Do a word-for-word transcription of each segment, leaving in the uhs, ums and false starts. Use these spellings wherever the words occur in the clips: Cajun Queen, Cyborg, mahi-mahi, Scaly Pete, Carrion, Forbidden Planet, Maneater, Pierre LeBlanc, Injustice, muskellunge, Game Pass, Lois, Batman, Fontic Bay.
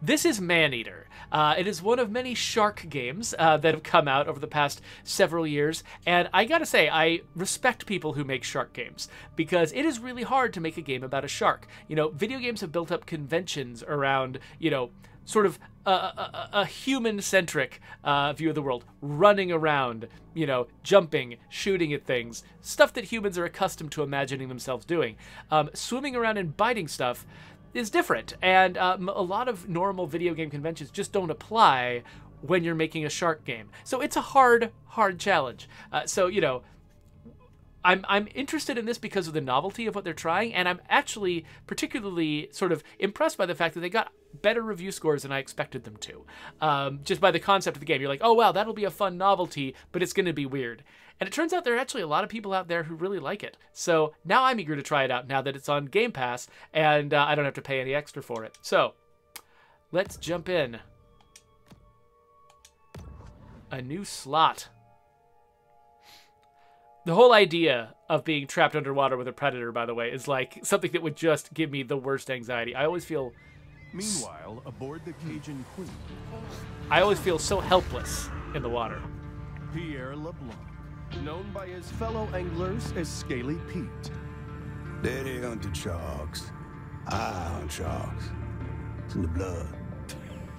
This is Maneater. Uh, it is one of many shark games uh, that have come out over the past several years, and I gotta say, I respect people who make shark games, because it is really hard to make a game about a shark. You know, video games have built up conventions around, you know, sort of a, a, a human-centric uh, view of the world, running around, you know, jumping, shooting at things, stuff that humans are accustomed to imagining themselves doing. Um, swimming around and biting stuff is different, and um, a lot of normal video game conventions just don't apply when you're making a shark game. So it's a hard, hard challenge. Uh, so, you know, I'm, I'm interested in this because of the novelty of what they're trying, and I'm actually particularly sort of impressed by the fact that they got better review scores than I expected them to. Um, just by the concept of the game, you're like, oh wow, that'll be a fun novelty, but it's going to be weird. And it turns out there are actually a lot of people out there who really like it. So now I'm eager to try it out now that it's on Game Pass, and uh, I don't have to pay any extra for it. So let's jump in. A new slot. The whole idea of being trapped underwater with a predator, by the way, is like something that would just give me the worst anxiety. I always feel... Meanwhile, aboard the Cajun Queen. I always feel so helpless in the water. Pierre LeBlanc, known by his fellow anglers as Scaly Pete. Daddy hunted sharks. I hunt sharks. It's in the blood.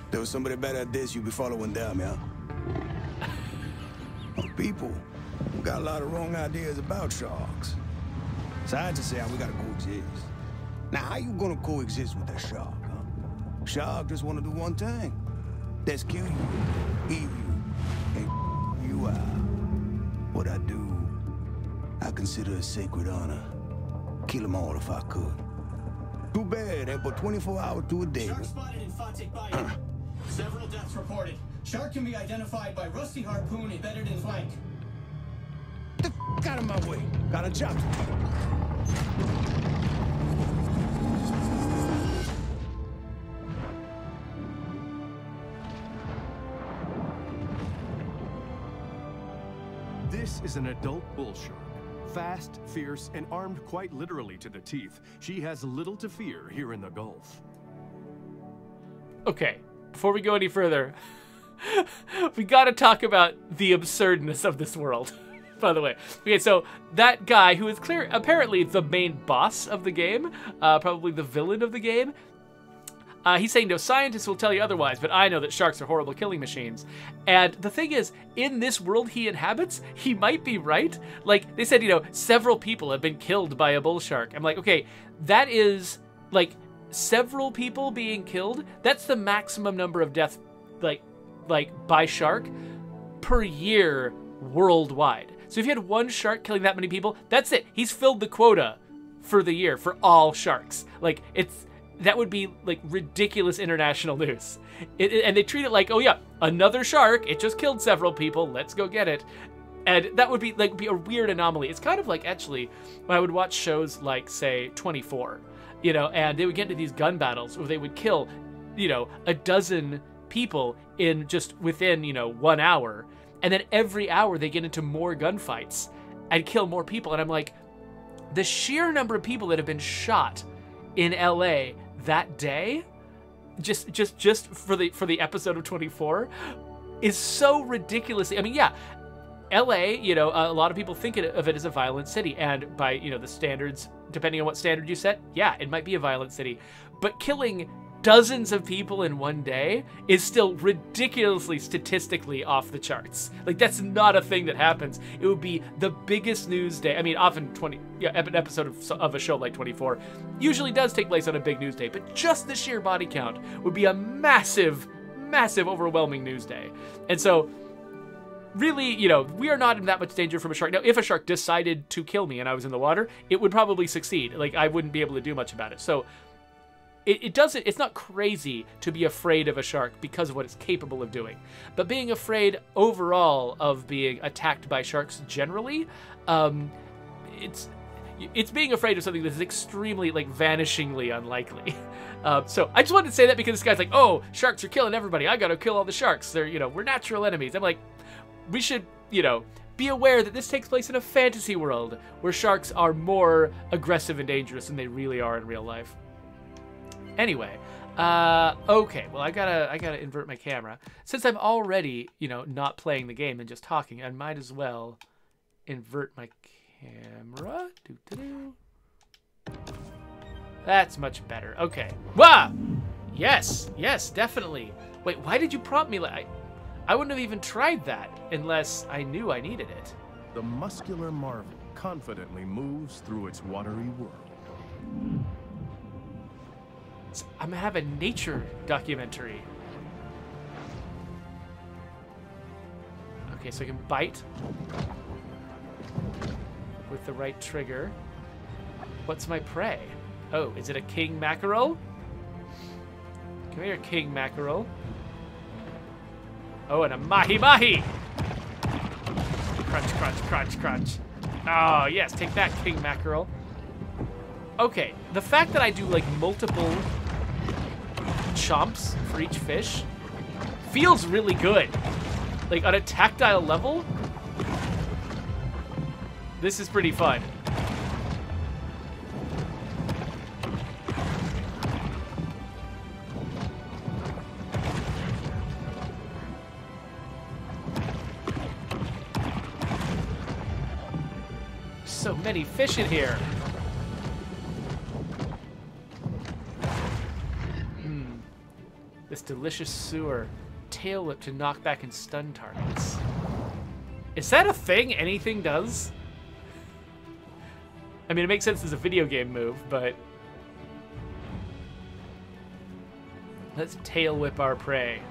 There was somebody better at this, you'd be following them, yeah? People got a lot of wrong ideas about sharks. Scientists say we gotta coexist. Now, how you gonna coexist with that shark, huh? Shark just wanna do one thing. That's kill you, eat you, and you are. What I do, I consider a sacred honor. Kill them all if I could. Too bad, they put twenty-four hours to a day. Shark spotted in Fontic Bay. Several deaths reported. Shark can be identified by rusty harpoon embedded in flank. Get the f*** out of my way. Got a job to do. This is an adult bull shark. Fast, fierce, and armed quite literally to the teeth. She has little to fear here in the Gulf. Okay, before we go any further, we gotta talk about the absurdness of this world, by the way. Okay, so that guy who is clear, apparently the main boss of the game, uh, probably the villain of the game, Uh, he's saying, no, scientists will tell you otherwise, but I know that sharks are horrible killing machines. And the thing is, in this world he inhabits, he might be right. Like, they said, you know, several people have been killed by a bull shark. I'm like, okay, that is, like, several people being killed? That's the maximum number of deaths, like, like by shark per year worldwide. So if you had one shark killing that many people, that's it. He's filled the quota for the year for all sharks. Like, it's... that would be, like, ridiculous international news. It, it, and they treat it like, oh, yeah, another shark. It just killed several people. Let's go get it. And that would be, like, be a weird anomaly. It's kind of like, actually, when I would watch shows like, say, twenty-four, you know, and they would get into these gun battles where they would kill, you know, a dozen people in just within, you know, one hour. And then every hour they get into more gunfights and kill more people. And I'm like, the sheer number of people that have been shot in L A that day, just just just for the for the episode of twenty-four, is so ridiculously... I mean, yeah, L A, you know, a lot of people think of it as a violent city, and by, you know, the standards, depending on what standard you set, yeah, it might be a violent city, but killing dozens of people in one day is still ridiculously statistically off the charts. Like, that's not a thing that happens. It would be the biggest news day. I mean, often twenty yeah, an episode of, of a show like twenty-four usually does take place on a big news day, but just the sheer body count would be a massive, massive, overwhelming news day. And so, really, you know, we are not in that much danger from a shark. Now, if a shark decided to kill me and I was in the water, it would probably succeed. Like, I wouldn't be able to do much about it. So, It, it doesn't, it's not crazy to be afraid of a shark because of what it's capable of doing. But being afraid overall of being attacked by sharks generally, um, it's, it's being afraid of something that's extremely, like, vanishingly unlikely. Uh, so I just wanted to say that because this guy's like, oh, sharks are killing everybody. I gotta kill all the sharks. They're, you know, we're natural enemies. I'm like, we should, you know, be aware that this takes place in a fantasy world where sharks are more aggressive and dangerous than they really are in real life. Anyway, Uh, okay, well, I gotta, I gotta invert my camera. Since I'm already, you know, not playing the game and just talking, I might as well invert my camera. Doo-doo-doo. That's much better. Okay. Wow! Yes, yes, definitely. Wait, why did you prompt me? Like, I wouldn't have even tried that unless I knew I needed it. The muscular marvel confidently moves through its watery world. I'm gonna have a nature documentary. Okay, so I can bite with the right trigger. What's my prey? Oh, is it a king mackerel? Come here, king mackerel. Oh, and a mahi-mahi! Crunch, crunch, crunch, crunch. Oh, yes, take that, king mackerel. Okay, the fact that I do, like, multiple chomps for each fish feels really good. Like, on a tactile level, this is pretty fun. So many fish in here. This delicious sewer, tail whip to knock back and stun targets. Is that a thing anything does? I mean, it makes sense as a video game move, but let's tail whip our prey.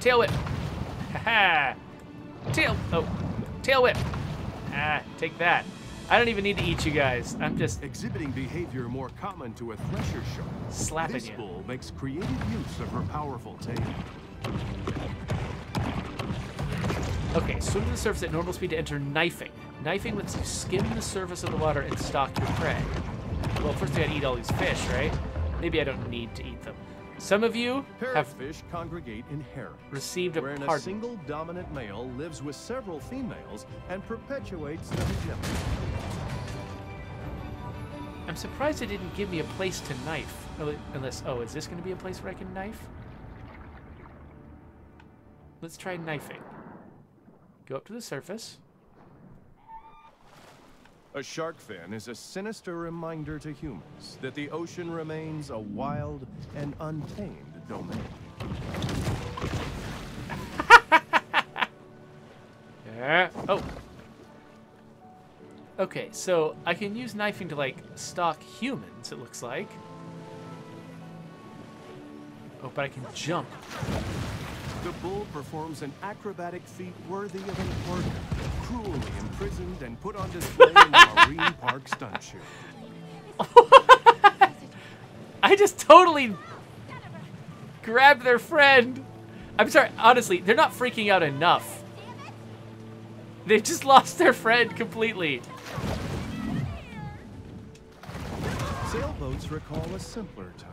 Tail whip, haha. Tail, oh, tail whip. Ah, take that. I don't even need to eat you guys. I'm just exhibiting behavior more common to a thresher shark. Slapping this you. This bull makes creative use of her powerful tail. Okay, swim to the surface at normal speed to enter knifing. Knifing lets you skim the surface of the water and stalk your prey. Well, first I gotta eat all these fish, right? Maybe I don't need to eat them. Some of you have fish congregate in herons, received a wherein pardon. A single dominant male lives with several females and perpetuates the hegemony. I'm surprised it didn't give me a place to knife. Unless, oh, is this going to be a place where I can knife? Let's try knifing. Go up to the surface. A shark fin is a sinister reminder to humans that the ocean remains a wild and untamed domain. Yeah. Oh. Okay, so I can use knifing to, like, stalk humans, it looks like. Oh, but I can jump. The bull performs an acrobatic feat worthy of an orca, cruelly imprisoned and put on display in the Marine Park stunt show. I just totally grabbed their friend. I'm sorry, honestly, they're not freaking out enough. They've just lost their friend completely. Sailboats recall a simpler time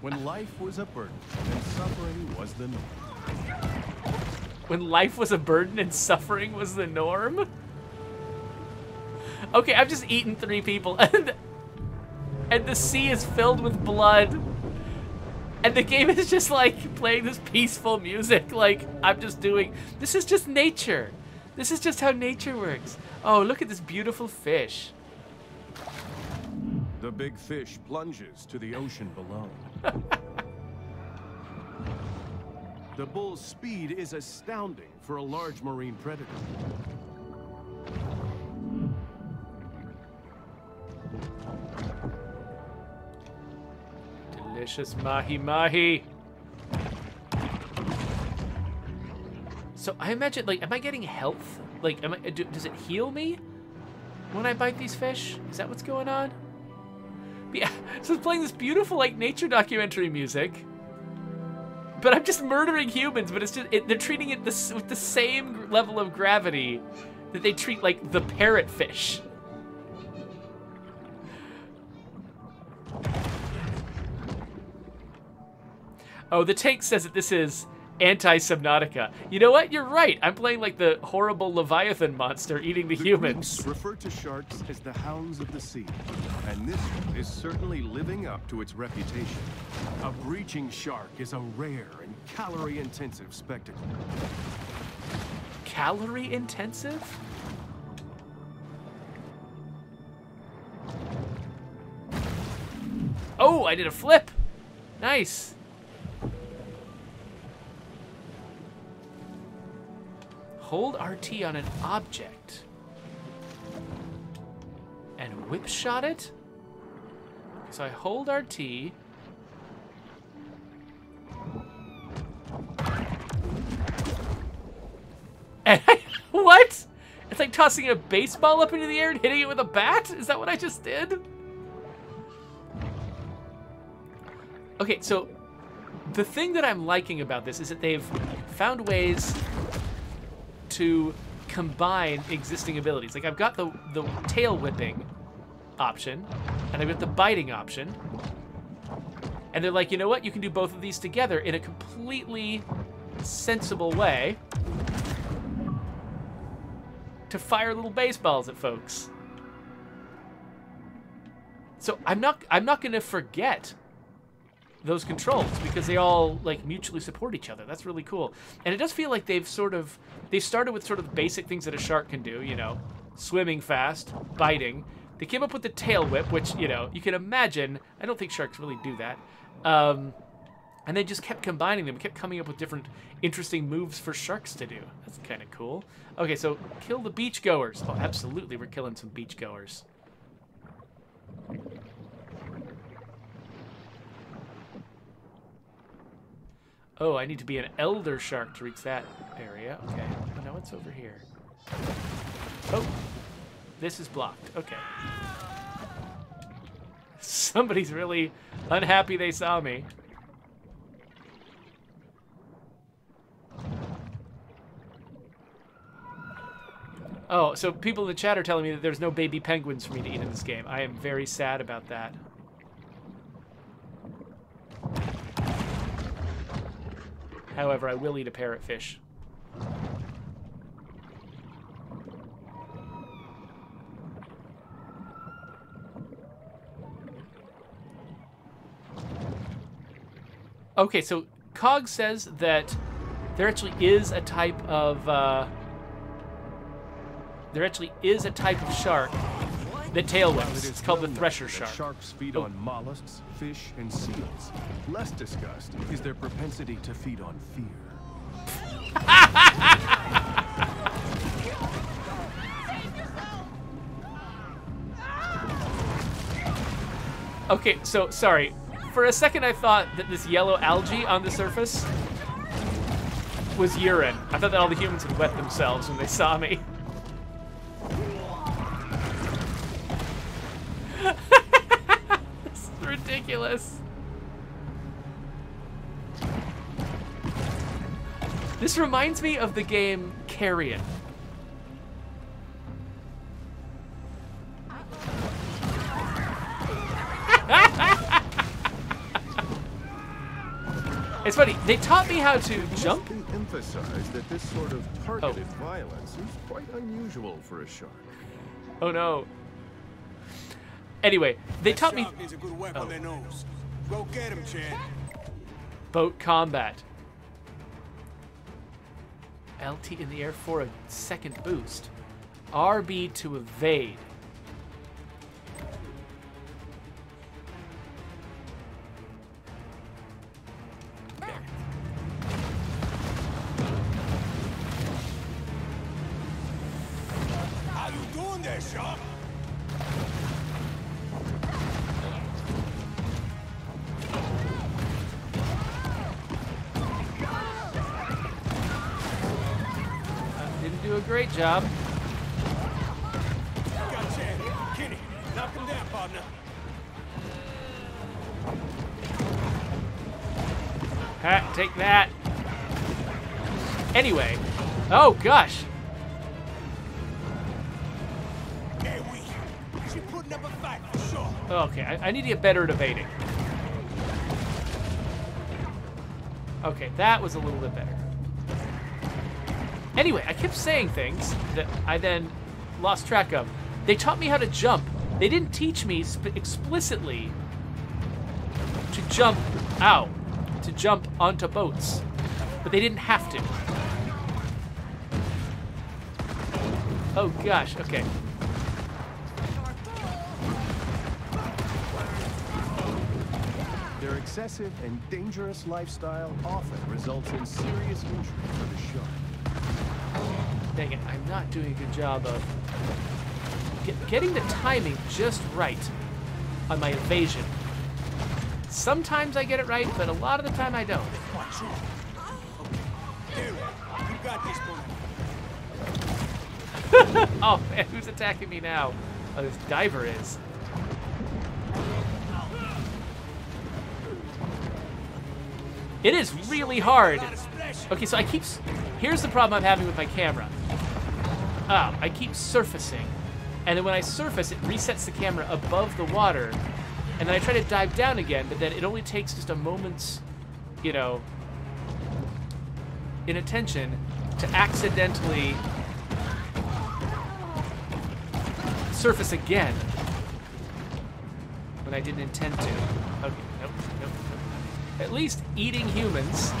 when life was a burden and suffering was the norm. When life was a burden and suffering was the norm? Okay, I've just eaten three people and, and the sea is filled with blood. And the game is just like playing this peaceful music. Like, I'm just doing, this is just nature. This is just how nature works. Oh, look at this beautiful fish. The big fish plunges to the ocean below. The bull's speed is astounding for a large marine predator. Delicious mahi-mahi. So I imagine, like, am I getting health? Like, am I, do, does it heal me when I bite these fish? Is that what's going on? But yeah, so it's playing this beautiful, like, nature documentary music. But I'm just murdering humans, but it's just, it, they're treating it this, with the same level of gravity that they treat, like, the parrotfish. Oh, the tank says that this is anti-Subnautica. You know what? You're right. I'm playing like the horrible Leviathan monster eating the, the humans. Greeks referred to sharks as the hounds of the sea, and this is certainly living up to its reputation. A breaching shark is a rare and calorie-intensive spectacle. Calorie-intensive? Oh, I did a flip. Nice. Hold R T on an object and whip shot it. So I hold R T. And I, what? It's like tossing a baseball up into the air and hitting it with a bat? Is that what I just did? Okay, so the thing that I'm liking about this is that they've found ways to combine existing abilities. Like I've got the, the tail whipping option, and I've got the biting option. And they're like, you know what? You can do both of these together in a completely sensible way to fire little baseballs at folks. So I'm not, I'm not gonna forget those controls, because they all like mutually support each other. That's really cool. And it does feel like they've sort of, they started with sort of basic things that a shark can do, you know, swimming fast, biting. They came up with the tail whip, which, you know, you can imagine, I don't think sharks really do that. Um, and they just kept combining them, kept coming up with different interesting moves for sharks to do. That's kind of cool. Okay, so kill the beachgoers. Oh, absolutely, we're killing some beachgoers. Oh, I need to be an elder shark to reach that area. Okay. Oh, now it's over here. Oh, this is blocked. Okay. Somebody's really unhappy they saw me. Oh, so people in the chat are telling me that there's no baby penguins for me to eat in this game. I am very sad about that. However, I will eat a parrotfish. Okay, so Cog says that there actually is a type of uh, there actually is a type of shark that tail whips. It's called the thresher shark. Sharks feed on mollusks, fish, and seals. Less discussed is their propensity to feed on fear. Okay, so sorry. For a second, I thought that this yellow algae on the surface was urine. I thought that all the humans had wet themselves when they saw me. This reminds me of the game Carrion. It's funny, they taught me how to jump. It must be emphasized that this sort of targeted oh. violence is quite unusual for a shark. Oh no. Anyway, they that taught me. Needs a good weapon oh. they knows. Go get him, Chad. Boat combat. L T in the air for a second boost. R B to evade. There. How you doing there, Shark? Great job. Gotcha. Kenny, knock him down, partner. Ha, take that. Anyway. Oh, gosh. Hey, we, she's putting up a fight for sure. Okay, I, I need to get better at evading. Okay, that was a little bit better. Anyway, I kept saying things that I then lost track of. They taught me how to jump. They didn't teach me sp- explicitly to jump out, to jump onto boats, but they didn't have to. Oh gosh, okay. Their excessive and dangerous lifestyle often results in serious injury for the shark. Dang it, I'm not doing a good job of get, getting the timing just right on my evasion. Sometimes I get it right, but a lot of the time I don't. Watch out. Okay. You got this, boy. Oh man, who's attacking me now? Oh, this diver is. It is really hard. Okay, so I keep... Here's the problem I'm having with my camera. Um, I keep surfacing. And then when I surface, it resets the camera above the water. And then I try to dive down again, but then it only takes just a moment's, you know, inattention to accidentally surface again when I didn't intend to. Okay, nope, nope. At least eating humans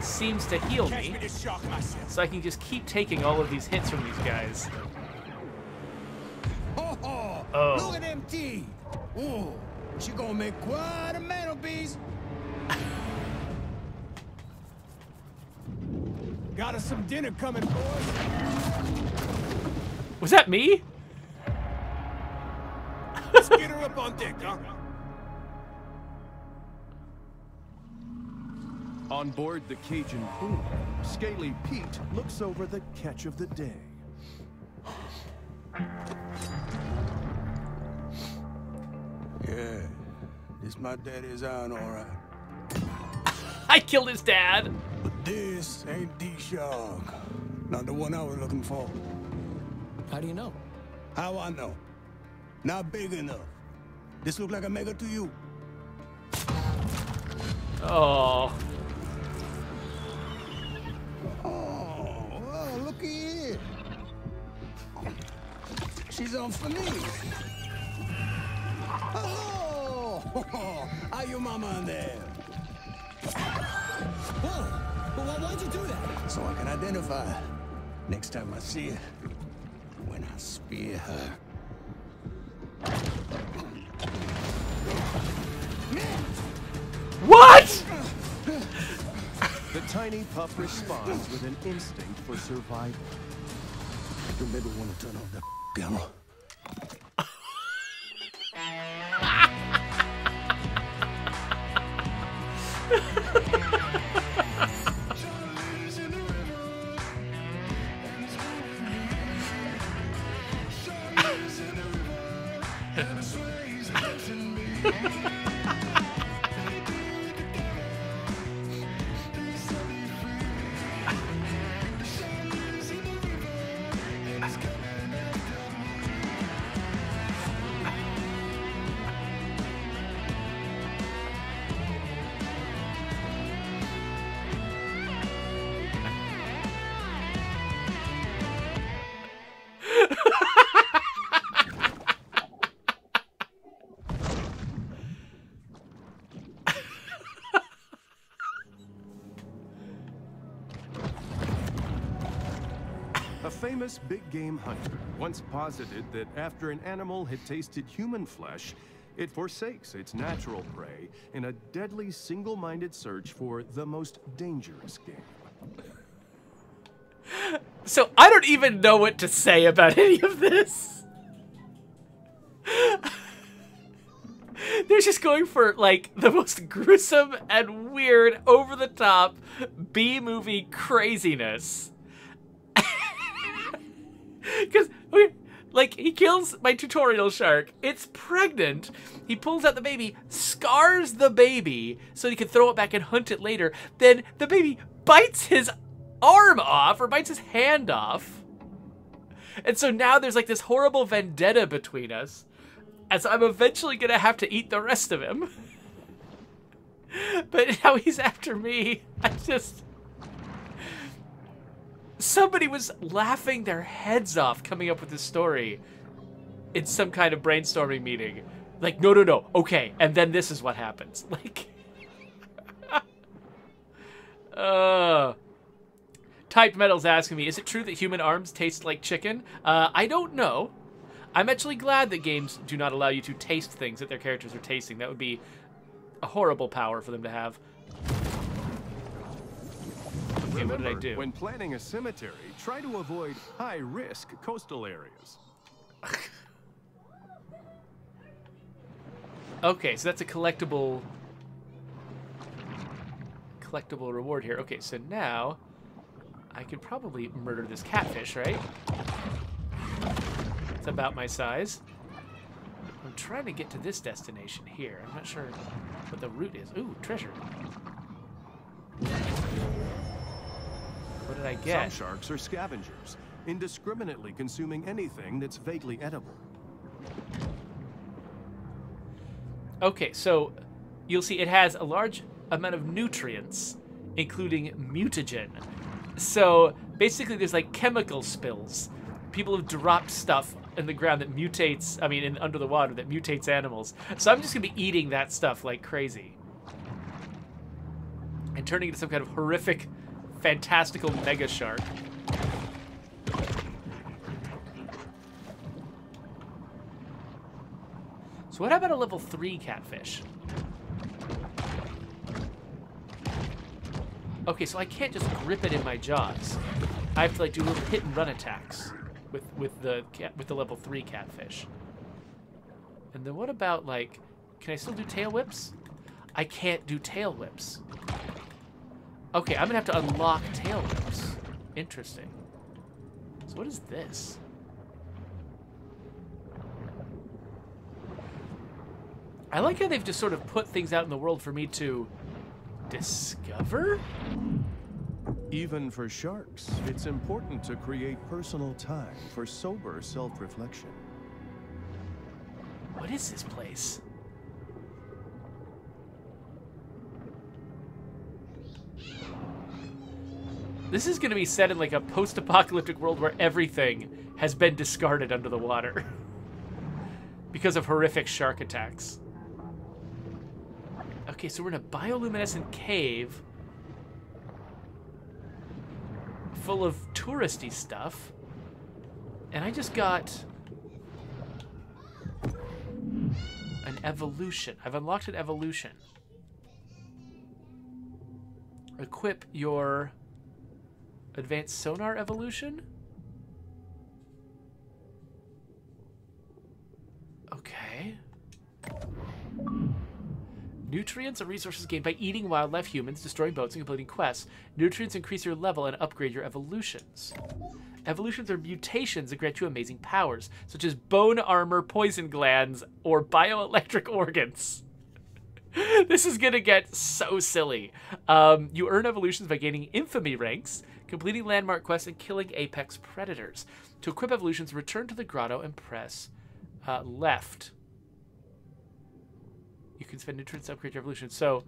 seems to heal me, so I can just keep taking all of these hits from these guys. Oh. Look at M T. Ooh, she gonna make quite a mantelpiece. Got us some dinner coming, boys. Was that me? Let's get her up on deck, huh? On board the Cajun Queen, Scaly Pete looks over the catch of the day. Yeah, this my daddy's on, all right. I killed his dad. But this ain't the shark. Not the one I was looking for. How do you know? How I know? Not big enough. This look like a mega to you. Oh. Oh, looky here. She's on for me. Oh, are you mama in there? Whoa, well, why'd you do that? So I can identify next time I see her, when I spear her. What? The tiny pup responds with an instinct for survival. You maybe want to turn off the camera. Famous big game hunter once posited that after an animal had tasted human flesh, it forsakes its natural prey in a deadly single-minded search for the most dangerous game. So I don't even know what to say about any of this. They're just going for like the most gruesome and weird, over-the-top B-movie craziness. Because, okay, like, he kills my tutorial shark. It's pregnant. He pulls out the baby, scars the baby so he can throw it back and hunt it later. Then the baby bites his arm off or bites his hand off. And so now there's, like, this horrible vendetta between us. And so I'm eventually going to have to eat the rest of him. But now he's after me. I just... Somebody was laughing their heads off coming up with this story in some kind of brainstorming meeting. Like, no, no, no. Okay, and then this is what happens. Like... uh... Typed Metal's asking me, is it true that human arms taste like chicken? Uh, I don't know. I'm actually glad that games do not allow you to taste things that their characters are tasting. That would be a horrible power for them to have. Okay, remember, what did I do? When planning a cemetery, try to avoid high-risk coastal areas. Okay, so that's a collectible... collectible reward here. Okay, so now... I could probably murder this catfish, right? It's about my size. I'm trying to get to this destination here. I'm not sure what the route is. Ooh, treasure. What did I get? Some sharks are scavengers, indiscriminately consuming anything that's vaguely edible. Okay, so you'll see it has a large amount of nutrients, including mutagen. So basically there's like chemical spills. People have dropped stuff in the ground that mutates, I mean in, under the water, that mutates animals. So I'm just going to be eating that stuff like crazy. And turning into some kind of horrific, fantastical mega shark. So what about a level three catfish? Okay, so I can't just grip it in my jaws. I have to like do little hit and run attacks with with the cat, with the level three catfish. And then what about like? Can I still do tail whips? I can't do tail whips. Okay, I'm gonna have to unlock tail whips. Interesting. So what is this? I like how they've just sort of put things out in the world for me to discover? Even for sharks, it's important to create personal time for sober self-reflection. What is this place? This is going to be set in like a post-apocalyptic world where everything has been discarded under the water because of horrific shark attacks. Okay, so we're in a bioluminescent cave full of touristy stuff. And I just got an evolution. I've unlocked an evolution. Equip your advanced sonar evolution. Okay. Nutrients are resources gained by eating wildlife, humans, destroying boats, and completing quests. Nutrients increase your level and upgrade your evolutions. Evolutions are mutations that grant you amazing powers, such as bone armor, poison glands, or bioelectric organs. This is going to get so silly. Um, you earn evolutions by gaining infamy ranks, completing landmark quests, and killing apex predators. To equip evolutions, return to the grotto and press uh, left. You can spend nutrients to upgrade your evolution. So,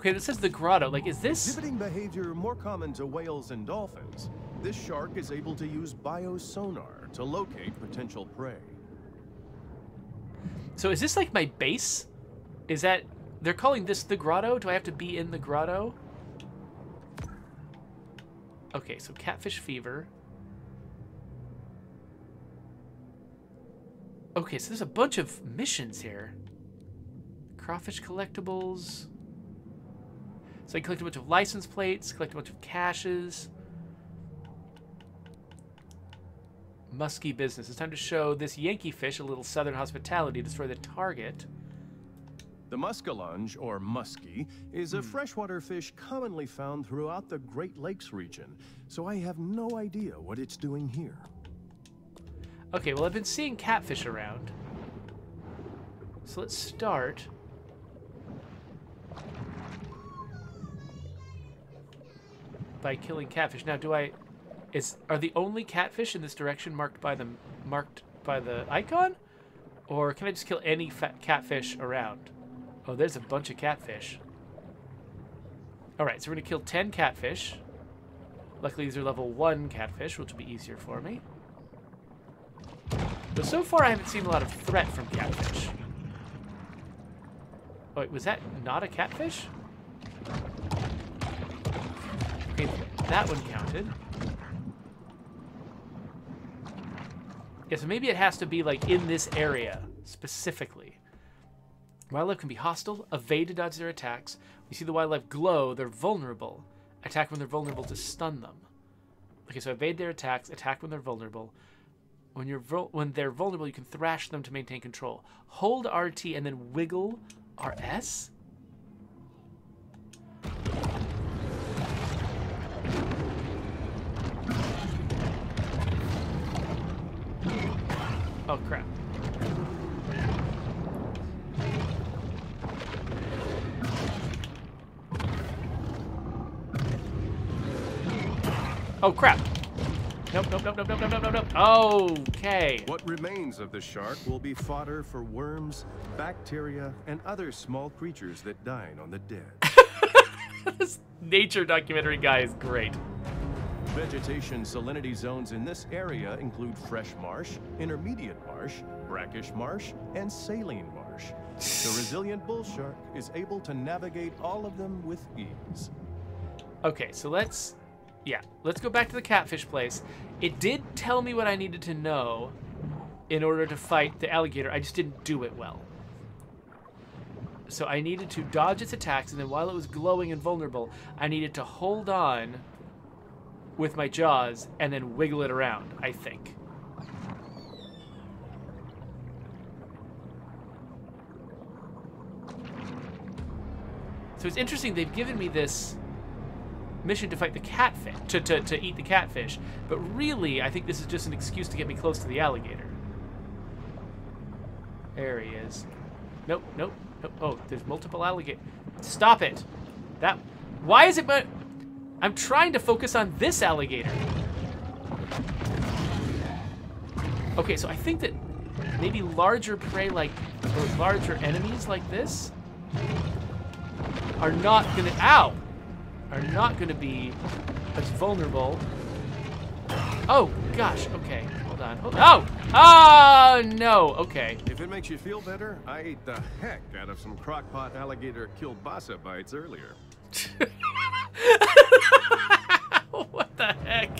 okay, it says the grotto. Like, is this... Exhibiting behavior more common to whales and dolphins, this shark is able to use biosonar to locate potential prey. So is this like my base? Is that... They're calling this the grotto? Do I have to be in the grotto? Okay, so catfish fever. Okay, so there's a bunch of missions here. Crawfish collectibles. So I collect a bunch of license plates, collect a bunch of caches. Musky business. It's time to show this Yankee fish a little southern hospitality, destroy the target. The muskellunge, or muskie, is a hmm. freshwater fish commonly found throughout the Great Lakes region, so I have no idea what it's doing here. Okay, well, I've been seeing catfish around. So let's start... by killing catfish. Now, do I? Is are the only catfish in this direction marked by the marked by the icon, or can I just kill any fat catfish around? Oh, there's a bunch of catfish. Alright, so we're going to kill ten catfish. Luckily, these are level one catfish, which will be easier for me. But so far, I haven't seen a lot of threat from catfish. Wait, was that not a catfish? Okay, that one counted. Yeah, so maybe it has to be, like, in this area, specifically. Wildlife can be hostile, evade to dodge their attacks. We see the wildlife glow, they're vulnerable. Attack when they're vulnerable to stun them. Okay, so evade their attacks, attack when they're vulnerable. When you're when they're vulnerable, you can thrash them to maintain control. Hold R T and then wiggle R S? Oh, crap. Oh, crap. Nope, nope, nope, nope, nope, nope, nope, nope. Okay. What remains of the shark will be fodder for worms, bacteria, and other small creatures that dine on the dead. This nature documentary guy is great. Vegetation salinity zones in this area include fresh marsh, intermediate marsh, brackish marsh, and saline marsh. The resilient bull shark is able to navigate all of them with ease. Okay, so let's... Yeah, let's go back to the catfish place. It did tell me what I needed to know in order to fight the alligator. I just didn't do it well. So I needed to dodge its attacks, and then while it was glowing and vulnerable, I needed to hold on with my jaws and then wiggle it around, I think. So it's interesting, they've given me this mission to fight the catfish, to, to, to eat the catfish, but really I think this is just an excuse to get me close to the alligator. There he is. Nope, nope, nope. Oh, there's multiple alligators. Stop it. That, why is it my, I'm trying to focus on this alligator. Okay, so I think that maybe larger prey like, or larger enemies like this are not gonna, ow! Are not going to be as vulnerable. Oh, gosh. Okay. Hold on. Hold on. Oh! Oh, no. Okay. If it makes you feel better, I ate the heck out of some crockpot alligator kielbasa bites earlier. What the heck?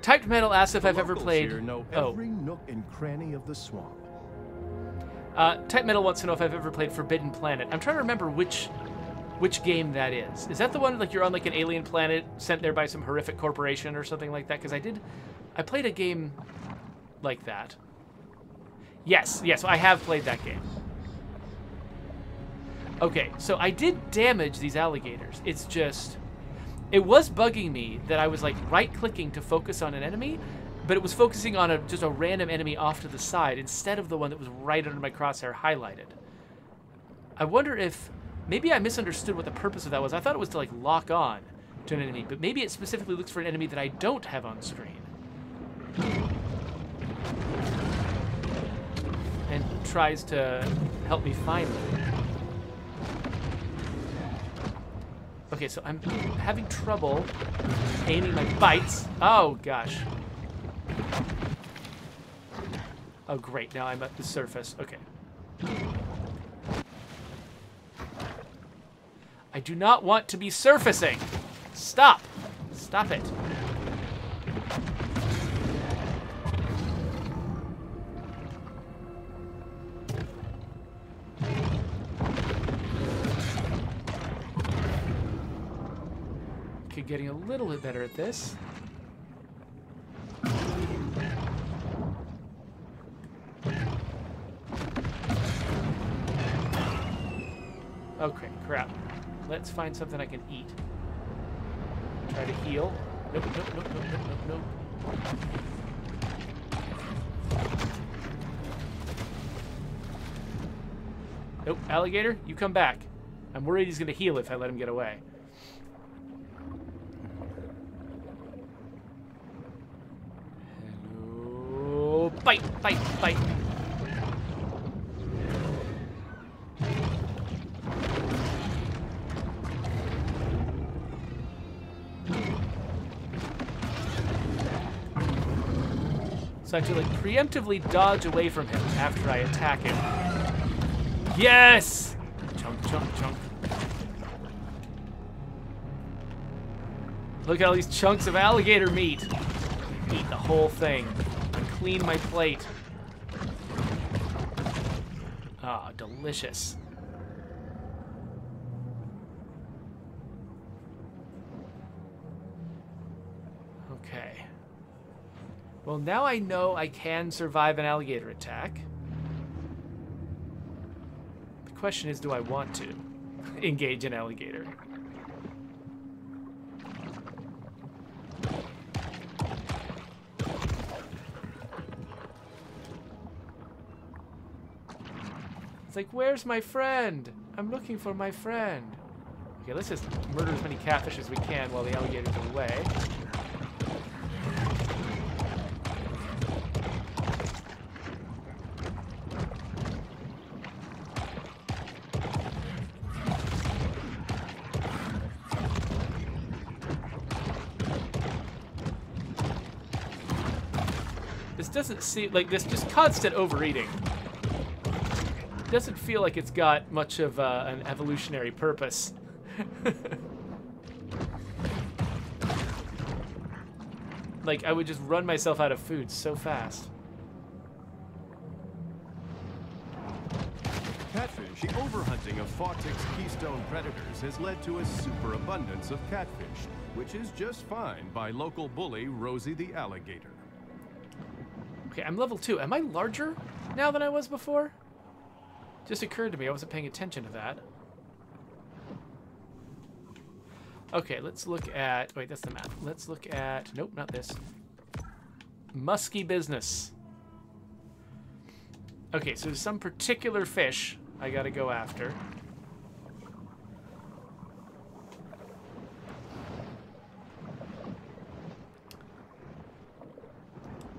Typed Metal asks if the I've ever played... Know every oh. nook and cranny of the swamp. Uh, Type Metal wants to know if I've ever played Forbidden Planet. I'm trying to remember which which game that is. Is that the one like you're on like an alien planet sent there by some horrific corporation or something like that? Because I did, I played a game like that. Yes, yes, I have played that game. Okay, so I did damage these alligators. It's just, it was bugging me that I was like right-clicking to focus on an enemy, but it was focusing on a, just a random enemy off to the side instead of the one that was right under my crosshair highlighted. I wonder if... Maybe I misunderstood what the purpose of that was. I thought it was to, like, lock on to an enemy, but maybe it specifically looks for an enemy that I don't have on screen. And tries to help me find them. Okay, so I'm having trouble aiming my bites. Oh, gosh. Oh, great. Now I'm at the surface. Okay. I do not want to be surfacing. Stop. Stop it. Okay, getting a little bit better at this. Okay, crap. Let's find something I can eat. Try to heal. Nope, nope, nope, nope, nope, nope, nope. Nope, alligator, you come back. I'm worried he's going to heal if I let him get away. Hello. Bite, bite, bite. so I have to like preemptively dodge away from him after I attack him. Yes! Chunk, chunk, chunk. Look at all these chunks of alligator meat. Eat the whole thing. And clean my plate. Ah, oh, delicious. Okay. Well, now I know I can survive an alligator attack. The question is, do I want to engage an alligator? Like, where's my friend? I'm looking for my friend. Okay, let's just murder as many catfish as we can while the alligators are away. This doesn't seem like this just constant overeating. Doesn't feel like it's got much of uh, an evolutionary purpose. Like, I would just run myself out of food so fast. Catfish. The overhunting of Fontic's keystone predators has led to a superabundance of catfish, which is just fine by local bully Rosie the Alligator. Okay, I'm level two. Am I larger now than I was before? Just occurred to me, I wasn't paying attention to that. Okay, let's look at, wait, that's the map. Let's look at, nope, not this. Musky business. Okay, so there's some particular fish I gotta go after.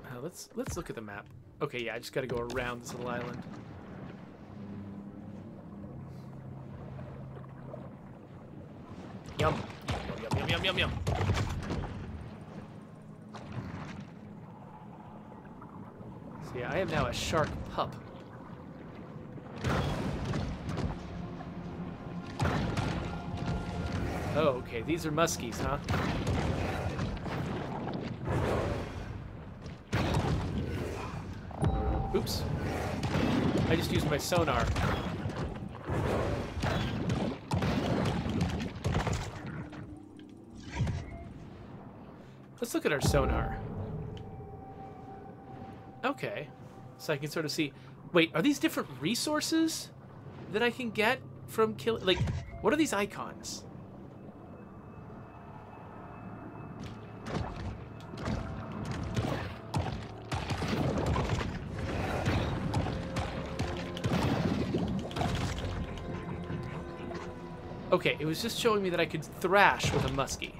Uh, let's, let's look at the map. Okay, yeah, I just gotta go around this little island. Yum. Yum, yum, yum, yum, yum, yum. So yeah, I am now a shark pup. Oh, okay, these are muskies, huh? Oops. I just used my sonar. Let's look at our sonar. Okay. So I can sort of see... Wait, are these different resources that I can get from killing... Like, what are these icons? Okay, it was just showing me that I could thrash with a muskie.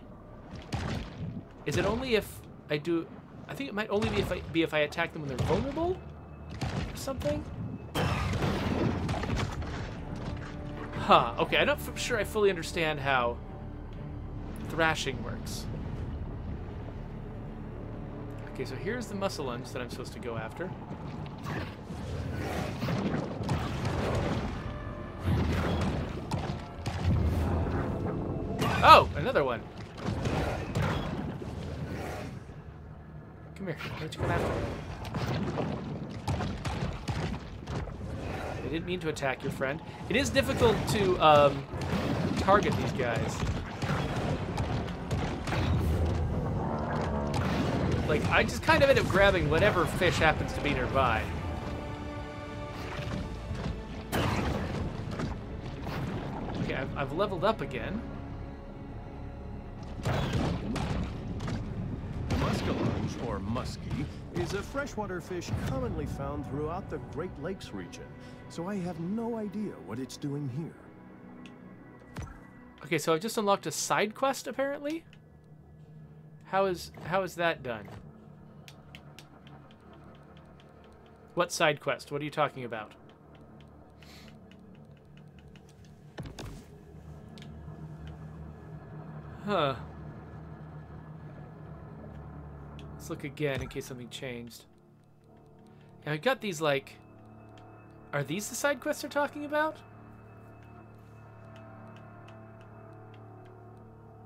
Is it only if I do... I think it might only be if I, be if I attack them when they're vulnerable? Or something? Huh. Okay, I'm not f sure I fully understand how thrashing works. Okay, so here's the muscle lunge that I'm supposed to go after. Oh! Another one! Come here, why don't you come after me? I didn't mean to attack your friend. It is difficult to um, target these guys. Like, I just kind of end up grabbing whatever fish happens to be nearby. Okay, I've, I've leveled up again. Or muskie is a freshwater fish commonly found throughout the Great Lakes region, so I have no idea what it's doing here. Okay, so I've just unlocked a side quest apparently. How is how is that done? What side quest? What are you talking about? Huh. Look again in case something changed. And we've got these, like... Are these the side quests they're talking about?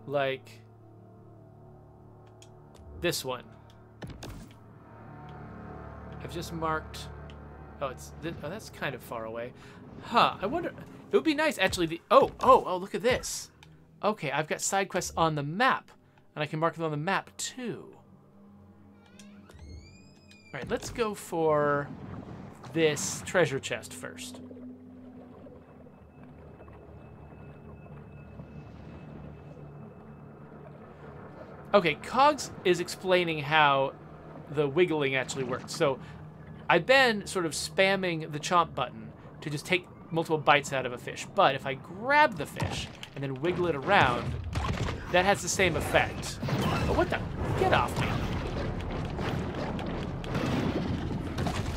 Like... This one. I've just marked... Oh, it's... This, oh, that's kind of far away. Huh, I wonder... It would be nice, actually, the... Oh, oh, oh, look at this. Okay, I've got side quests on the map. And I can mark them on the map, too. All right, let's go for this treasure chest first. Okay, Cogs is explaining how the wiggling actually works. So I've been sort of spamming the chomp button to just take multiple bites out of a fish. But if I grab the fish and then wiggle it around, that has the same effect. But what the? Get off me.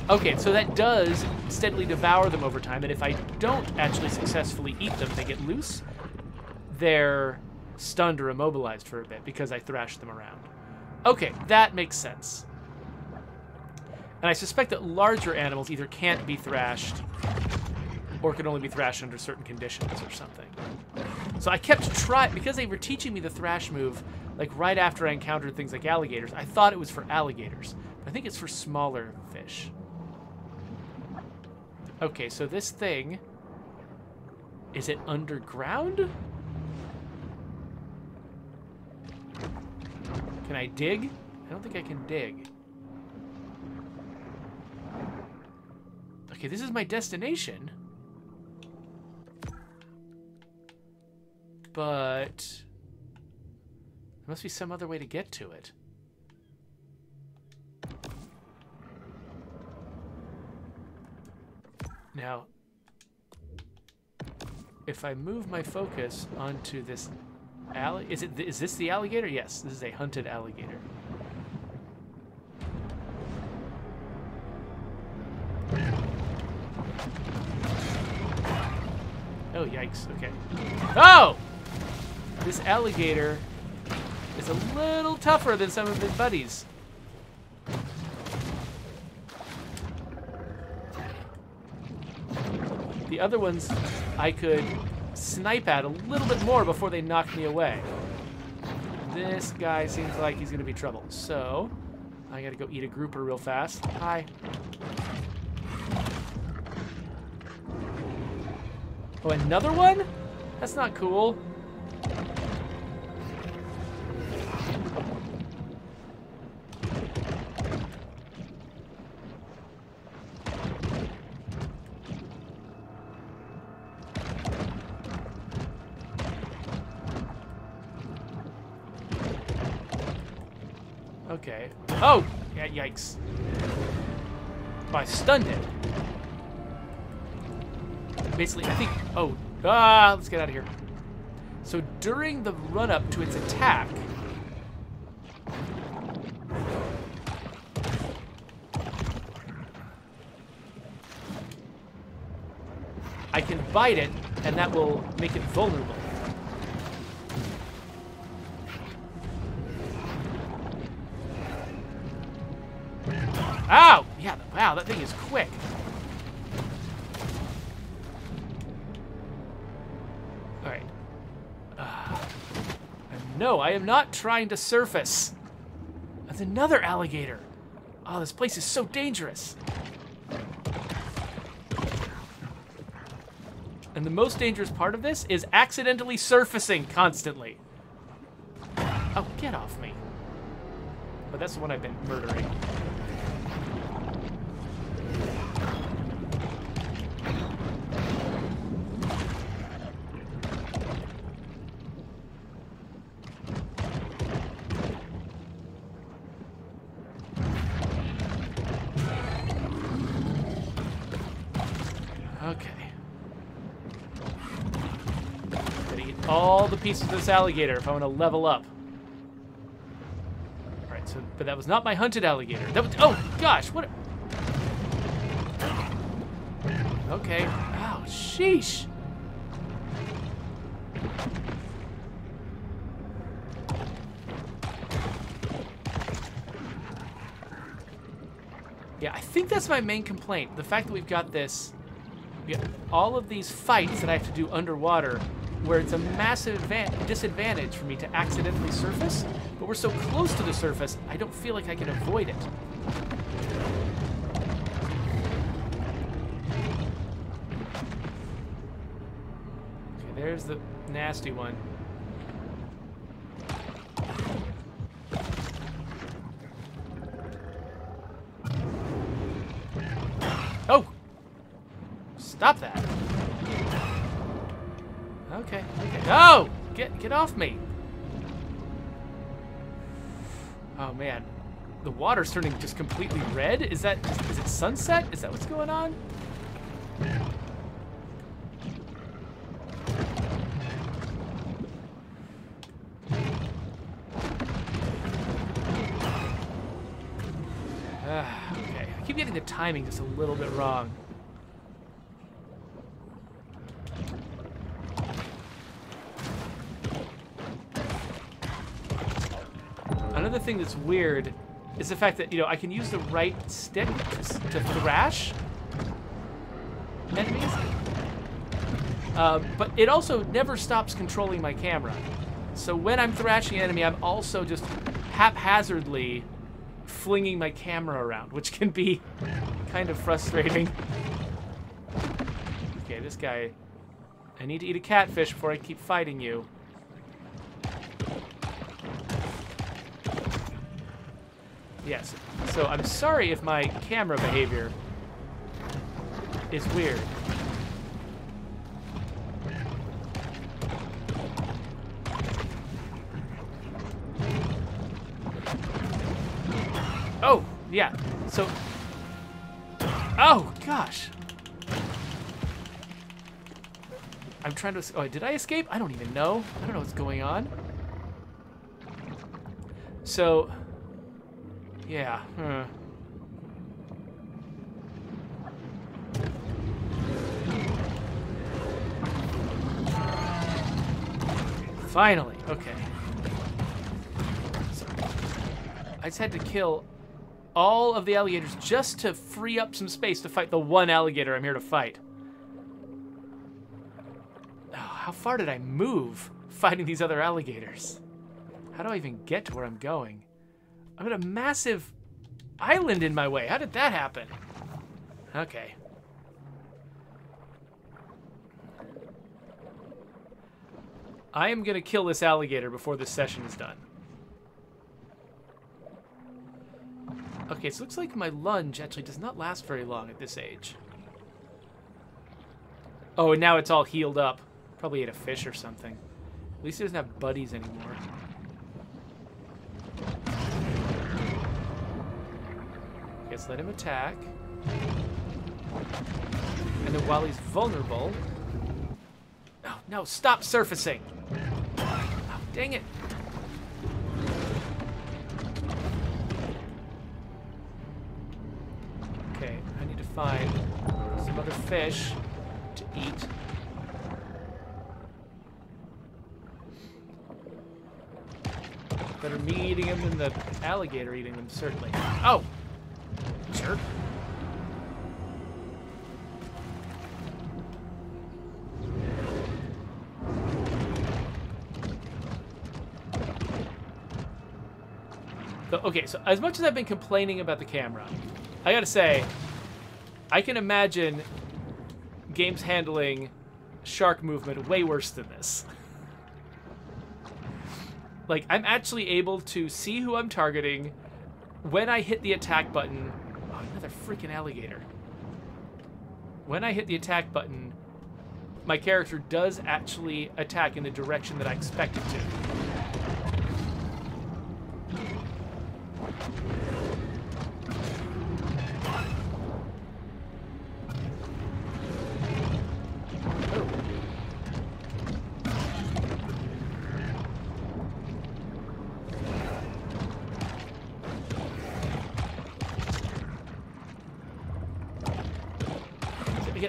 Okay, so that does steadily devour them over time, and if I don't actually successfully eat them, they get loose. They're stunned or immobilized for a bit because I thrashed them around. Okay, that makes sense. And I suspect that larger animals either can't be thrashed or can only be thrashed under certain conditions or something. So I kept trying, because they were teaching me the thrash move, like right after I encountered things like alligators, I thought it was for alligators. But I think it's for smaller fish. Okay, so this thing, is it underground? Can I dig? I don't think I can dig. Okay, this is my destination. But there must be some other way to get to it. Now, if I move my focus onto this alley, is it is this the alligator? Yes, this is a hunted alligator. Oh, yikes. Okay. Oh! This alligator is a little tougher than some of his buddies. The other ones I could snipe at a little bit more before they knocked me away. This guy seems like he's going to be trouble. So, I got to go eat a grouper real fast. Hi. Oh, another one? That's not cool. Okay. Oh! Yeah, yikes. Oh, I stunned it. Basically, I think... Oh, ah, let's get out of here. So during the run-up to its attack... I can bite it, and that will make it vulnerable. Ow! Yeah, wow, that thing is quick. No, I am not trying to surface. That's another alligator. Oh, this place is so dangerous. And the most dangerous part of this is accidentally surfacing constantly. Oh, get off me. But that's the one I've been murdering. Piece of this alligator if I want to level up. All right, so but that was not my hunted alligator. That was, oh gosh, what? A, okay. Oh, sheesh. Yeah, I think that's my main complaint. The fact that we've got this, we got all of these fights that I have to do underwater, where it's a massive disadvantage for me to accidentally surface, but we're so close to the surface, I don't feel like I can avoid it. Okay, there's the nasty one. Oh! Stop that. Okay, okay. No! Get, get off me. Oh, man. The water's turning just completely red? Is that, is it sunset? Is that what's going on? Okay, I keep getting the timing just a little bit wrong. Another thing that's weird is the fact that, you know, I can use the right stick to thrash enemies, uh, but it also never stops controlling my camera. So when I'm thrashing an enemy, I'm also just haphazardly flinging my camera around, which can be kind of frustrating. Okay, this guy, I need to eat a catfish before I keep fighting you. Yes, so I'm sorry if my camera behavior is weird. Oh, yeah, so... Oh, gosh! I'm trying to... Oh, did I escape? I don't even know. I don't know what's going on. So... Yeah, huh. Finally, okay. So, I just had to kill all of the alligators just to free up some space to fight the one alligator I'm here to fight. Oh, how far did I move fighting these other alligators? How do I even get to where I'm going? I've got a massive island in my way. How did that happen? Okay. I am going to kill this alligator before this session is done. Okay, so it looks like my lunge actually does not last very long at this age. Oh, and now it's all healed up. Probably ate a fish or something. At least it doesn't have buddies anymore. Let's let him attack. And then while he's vulnerable... Oh, no, stop surfacing! Oh, dang it! Okay, I need to find some other fish to eat. Better me eating them than the alligator eating them, certainly. Oh! Sure. So, okay, so as much as I've been complaining about the camera, I gotta say, I can imagine games handling shark movement way worse than this. Like, I'm actually able to see who I'm targeting when I hit the attack button. Another freaking alligator. When I hit the attack button, my character does actually attack in the direction that I expect it to.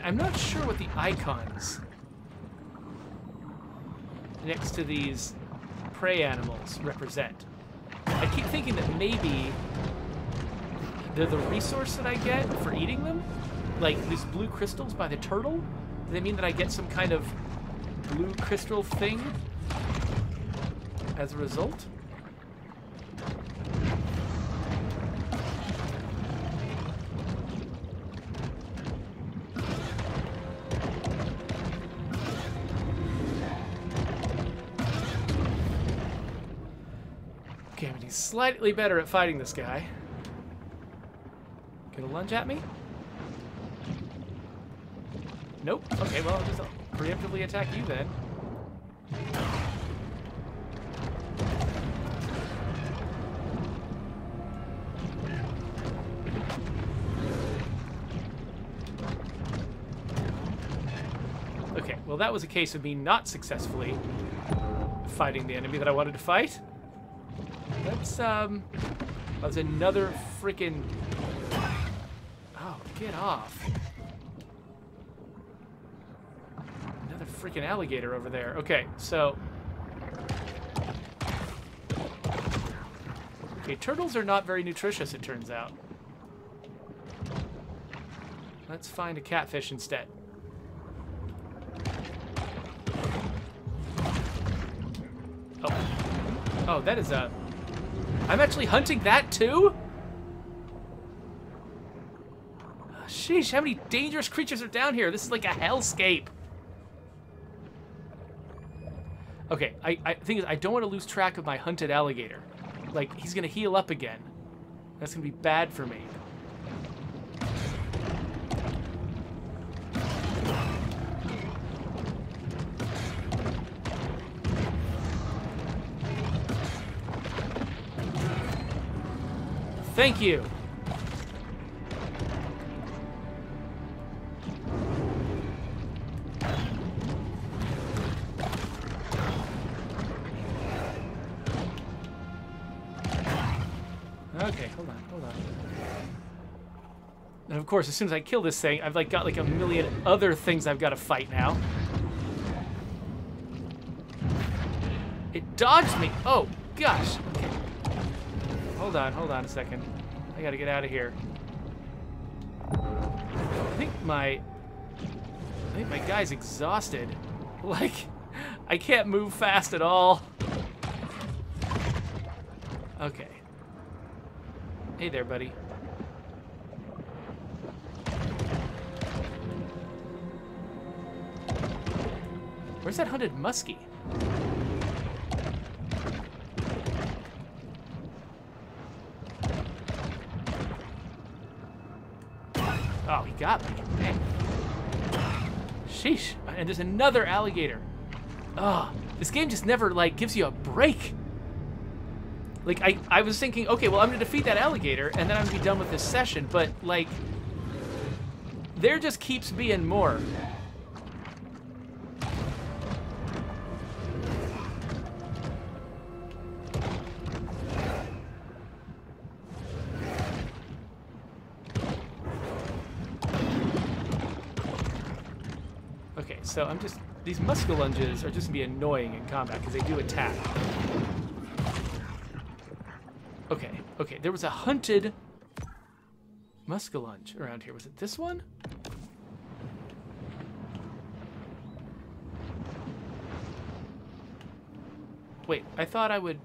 I'm not sure what the icons next to these prey animals represent. I keep thinking that maybe they're the resource that I get for eating them? Like, these blue crystals by the turtle? Do they mean that I get some kind of blue crystal thing as a result? Okay, but he's slightly better at fighting this guy. Gonna lunge at me? Nope. Okay, well, I'll just preemptively attack you then. Okay, well, that was a case of me not successfully fighting the enemy that I wanted to fight. That's, um... that was another freaking... Oh, get off. Another freaking alligator over there. Okay, so... Okay, turtles are not very nutritious, it turns out. Let's find a catfish instead. Oh. Oh, that is a... I'm actually hunting that too? Sheesh, how many dangerous creatures are down here? This is like a hellscape. Okay, I, I thing is, I don't want to lose track of my hunted alligator. Like, he's gonna heal up again. That's gonna be bad for me. Thank you. Okay, hold on, hold on. And of course, as soon as I kill this thing, I've like got like a million other things I've got to fight now. It dodged me. Oh gosh. Okay. Hold on, hold on a second. I gotta get out of here. I think my... I think my guy's exhausted. Like, I can't move fast at all. Okay. Hey there, buddy. Where's that hunted muskie? Oh, he got me. Man. Sheesh. And there's another alligator. Oh, this game just never, like, gives you a break. Like, I, I was thinking, okay, well, I'm going to defeat that alligator, and then I'm going to be done with this session. But, like, there just keeps being more. So I'm just, these muscle lunges are just gonna be annoying in combat because they do attack. Okay, okay, there was a hunted muscle lunge around here. Was it this one? Wait, I thought I would,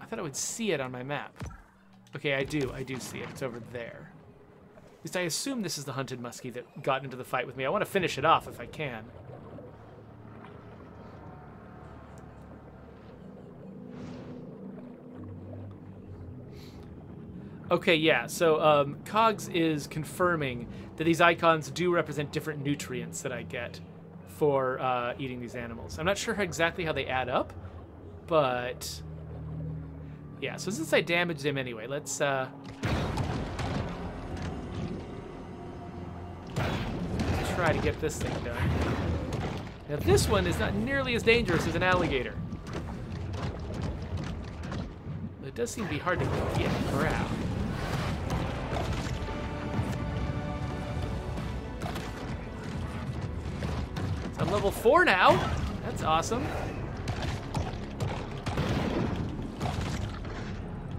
I thought I would see it on my map. Okay, I do, I do see it, it's over there. At least I assume this is the hunted muskie that got into the fight with me. I want to finish it off if I can. Okay, yeah, so um, Cogs is confirming that these icons do represent different nutrients that I get for uh, eating these animals. I'm not sure exactly how they add up, but... Yeah, so since I damaged him anyway, let's... Uh, try to get this thing done. Now this one is not nearly as dangerous as an alligator. It does seem to be hard to get around. It's on level four now. That's awesome.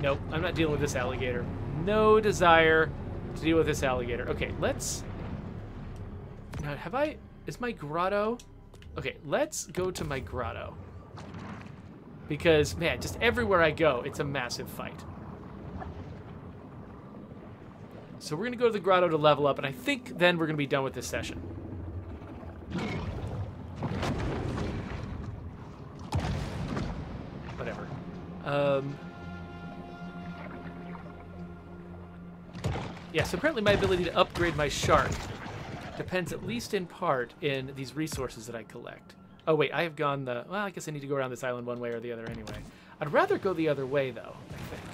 Nope, I'm not dealing with this alligator. no desire to deal with this alligator. Okay, let's... Now, have I... Is my grotto... Okay, let's go to my grotto. Because, man, just everywhere I go, it's a massive fight. So we're going to go to the grotto to level up, and I think then we're going to be done with this session. Whatever. Um... Yeah, so apparently my ability to upgrade my shark depends at least in part in these resources that I collect. Oh, wait, I have gone the... Well, I guess I need to go around this island one way or the other anyway. I'd rather go the other way, though, I think.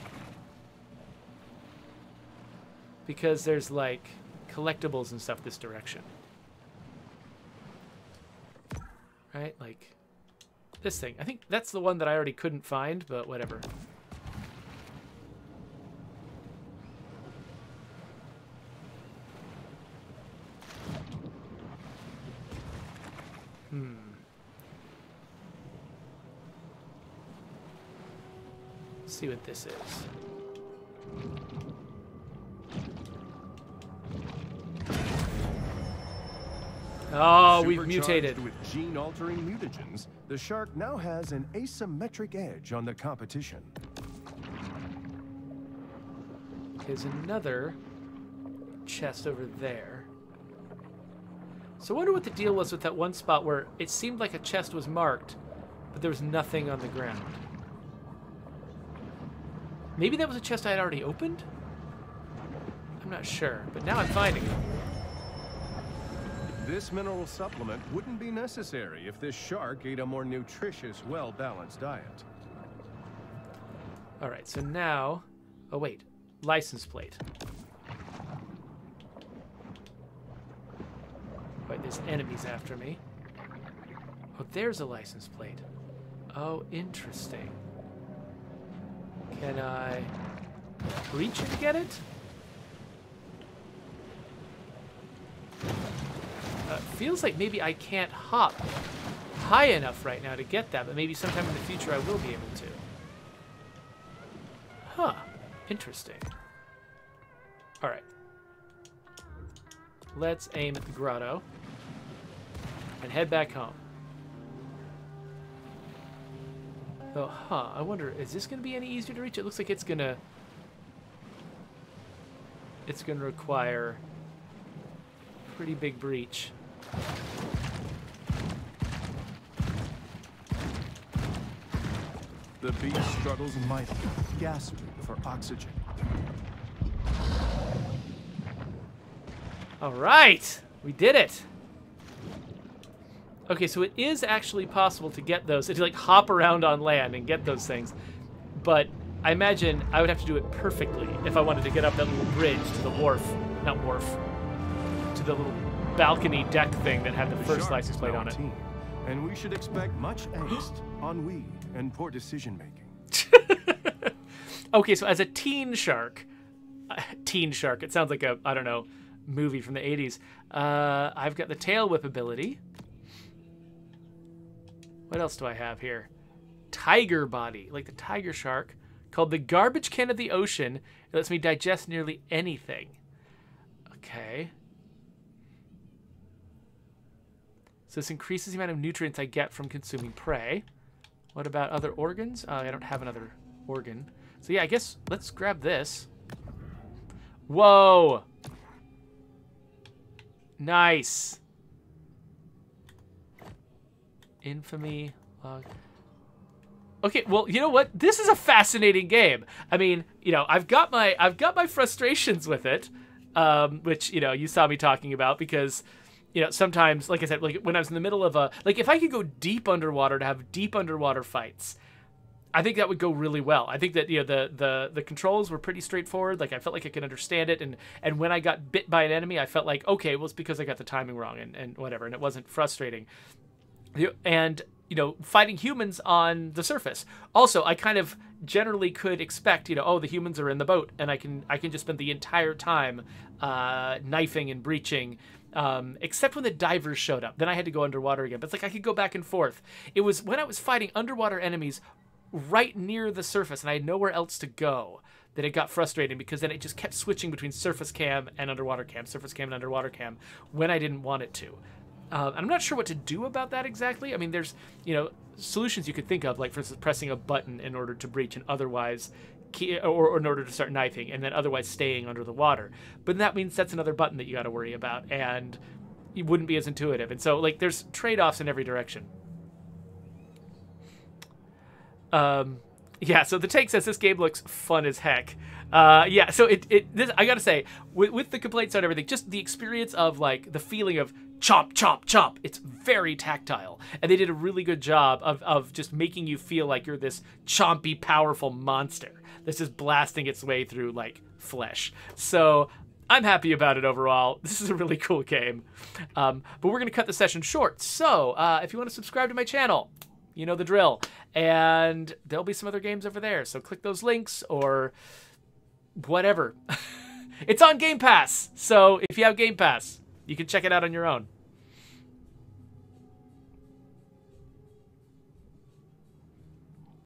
Because there's, like, collectibles and stuff this direction. Right? Like, this thing. I think that's the one that I already couldn't find, but whatever. Hmm. Let's see what this is. Oh, we've mutated. With gene-altering mutagens, the shark now has an asymmetric edge on the competition. There's another chest over there. So I wonder what the deal was with that one spot where it seemed like a chest was marked, but there was nothing on the ground. Maybe that was a chest I had already opened? I'm not sure, but now I'm finding it. This mineral supplement wouldn't be necessary if this shark ate a more nutritious, well-balanced diet. All right, so now... Oh, wait. License plate. There's enemies after me. Oh, there's a license plate. Oh, interesting. Can I reach it to get it? Uh, feels like maybe I can't hop high enough right now to get that, but maybe sometime in the future I will be able to. Huh. Interesting. All right. Let's aim at the grotto. And head back home. Oh, huh. I wonder, is this going to be any easier to reach? It looks like it's going to... It's going to require... pretty big breach. The beast struggles mightily, gasping for oxygen. Alright! We did it! Okay, so it is actually possible to get those, to like hop around on land and get those things, but I imagine I would have to do it perfectly if I wanted to get up that little bridge to the wharf, not wharf, to the little balcony deck thing that had the first license plate on it. And we should expect much angst, ennui, and poor decision making. Okay, so as a teen shark, uh, teen shark, it sounds like a, I don't know, movie from the eighties, uh, I've got the tail whip ability. What else do I have here? Tiger body, like the tiger shark, called the garbage can of the ocean. It lets me digest nearly anything. Okay. So this increases the amount of nutrients I get from consuming prey. What about other organs? Uh, I don't have another organ. So yeah, I guess let's grab this. Whoa. Nice. Infamy log. Okay, well, you know what? This is a fascinating game. I mean, you know, I've got my I've got my frustrations with it, um, which, you know, you saw me talking about because, you know, sometimes, like I said, like when I was in the middle of a, like if I could go deep underwater to have deep underwater fights, I think that would go really well. I think that, you know, the the the controls were pretty straightforward. Like I felt like I could understand it, and and when I got bit by an enemy, I felt like, okay, well, it's because I got the timing wrong and and whatever, and it wasn't frustrating. And, you know, fighting humans on the surface. Also, I kind of generally could expect, you know, oh, the humans are in the boat, and I can I can just spend the entire time uh, knifing and breaching, um, except when the divers showed up. Then I had to go underwater again. But it's like I could go back and forth. It was when I was fighting underwater enemies right near the surface, and I had nowhere else to go. that it got frustrating because then it just kept switching between surface cam and underwater cam, surface cam and underwater cam, when I didn't want it to. Uh, I'm not sure what to do about that exactly. I mean, there's, you know, solutions you could think of, like, for instance, pressing a button in order to breach and otherwise, key, or, or in order to start knifing, and then otherwise staying under the water. But that means that's another button that you got to worry about, and it wouldn't be as intuitive. And so, like, there's trade-offs in every direction. Um... Yeah, so the take says this game looks fun as heck. Uh, yeah, so it, it this, I gotta say, with, with the complaints on everything, just the experience of, like, the feeling of chomp, chomp, chomp. It's very tactile. And they did a really good job of, of just making you feel like you're this chompy, powerful monster that's just blasting its way through, like, flesh. So I'm happy about it overall. This is a really cool game. Um, but we're gonna cut the session short. So uh, if you want to subscribe to my channel, you know the drill. And there'll be some other games over there. So click those links or whatever. It's on Game Pass. So if you have Game Pass, you can check it out on your own.